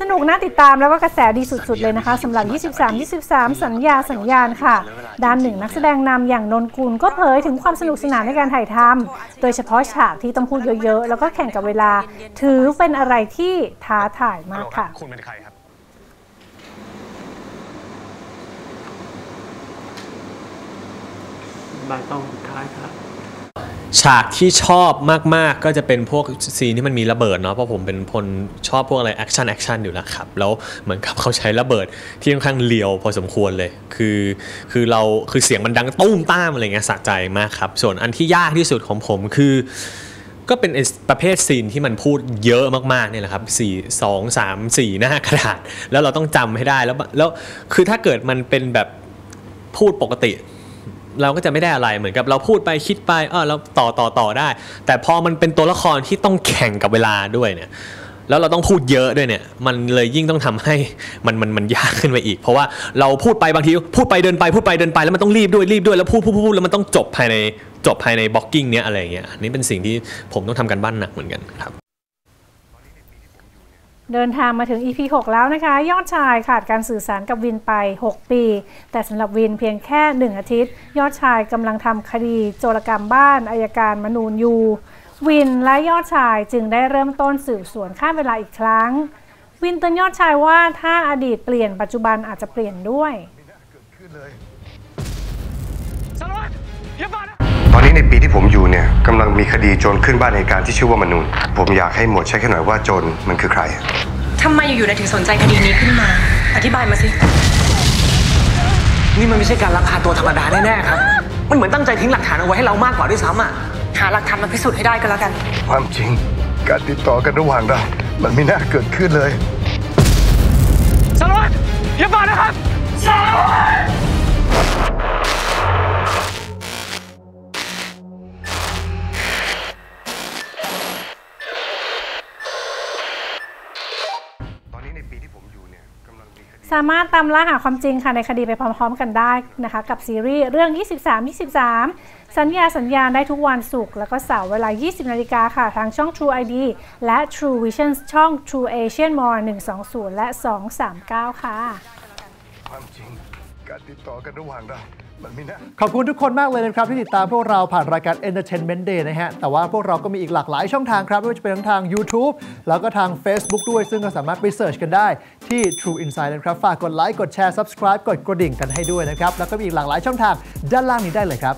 สนุกน่าติดตามแล้วก็กระแสดีสุดๆเลยนะคะสำหรับ23สัญญาณค่ะด้านหนึ่งนักแสดงนำอย่างนนกุลก็เผยถึงความสนุกสนานในการถ่ายทำโดยเฉพาะฉากที่ต้องพูดเยอะๆแล้วก็แข่งกับเวลาถือเป็นอะไรที่ท้าทายมากค่ะคุณเป็นใครครับบางตอนสุดท้ายครับฉากที่ชอบมากๆก็จะเป็นพวกซีนที่มันมีระเบิดเนาะเพราะผมเป็นคนชอบพวกอะไรแอคชั่นอยู่แล้วครับแล้วเหมือนกับเขาใช้ระเบิดที่ค่อนข้างเลียวพอสมควรเลยคือเสียงมันดังตุ้มต้ามอะไรเงี้ยสะใจมากครับส่วนอันที่ยากที่สุดของผมคือก็เป็นประเภทซีนที่มันพูดเยอะมากๆเนี่ยแหละครับ2-3-4หน้ากระดาษแล้วเราต้องจำให้ได้แล้วคือถ้าเกิดมันเป็นแบบพูดปกติเราก็จะไม่ได้อะไรเหมือนกับเราพูดไปคิดไปเราต่อได้แต่พอมันเป็นตัวละครที่ต้องแข่งกับเวลาด้วยเนี่ยแล้วเราต้องพูดเยอะด้วยเนี่ยมันเลยยิ่งต้องทำให้มันยากขึ้นไปอีกเพราะว่าเราพูดไปบางทีพูดไปเดินไปพูดไปเดินไปแล้วมันต้องรีบด้วยแล้วพูดแล้วมันต้องจบภายในบล็อกกิ้งเนี้ยอะไรเงี้ยนี่เป็นสิ่งที่ผมต้องทำกันบ้านหนักเหมือนกันครับเดินทางมาถึง EP 6 แล้วนะคะยอดชายขาดการสื่อสารกับวินไป6 ปีแต่สำหรับวินเพียงแค่1 อาทิตย์ยอดชายกำลังทำคดีโจรกรรมบ้านอัยการมนูญยูวินและยอดชายจึงได้เริ่มต้นสืบสวนข้ามเวลาอีกครั้งวินเตือนยอดชายว่าถ้าอดีตเปลี่ยนปัจจุบันอาจจะเปลี่ยนด้วยตอนนี้ในปีที่ผมอยู่เนี่ยกำลังมีคดีโจรขึ้นบ้านในการที่ชื่อว่ามนูญผมอยากให้หมวดเช็คให้หน่อยว่าโจรมันคือใครทำไมอยู่ๆถึงสนใจคดีนี้ขึ้นมาอธิบายมาสินี่มันไม่ใช่การลักพาตัวธรรมดาแน่ๆครับมันเหมือนตั้งใจทิ้งหลักฐานเอาไว้ให้เรามากกว่าด้วยซ้ำอ่ะหาหลักฐานมาพิสูจน์ให้ได้ก็แล้วกันความจริงการติดต่อกันระหว่างเรามันไม่น่าเกิดขึ้นเลยสารวัตรอย่ามานะครับสารวัตรสามารถตามล่าหาความจริงค่ะในคดีไปพร้อมๆกันได้นะคะกับซีรีส์เรื่อง 23สัญญาได้ทุกวันศุกร์แล้วก็เสาร์เวลา 20 นาฬิกาค่ะทางช่อง True ID และ True Visions ช่อง True Asian Mall 120 และ 239 ค่ะความจริงการติดต่อกันระหว่างเราขอบคุณทุกคนมากเลยนะครับที่ติดตามพวกเราผ่านรายการ Entertainment Day นะฮะแต่ว่าพวกเราก็มีอีกหลากหลายช่องทางครับไม่ว่าจะเป็นทั้งทาง YouTube แล้วก็ทาง Facebook ด้วยซึ่งเราสามารถไปเสิร์ชกันได้ที่ True Insider นะครับฝากกดไลค์กดแชร์ Subscribe กดกระดิ่งกันให้ด้วยนะครับแล้วก็มีอีกหลากหลายช่องทางด้านล่างนี้ได้เลยครับ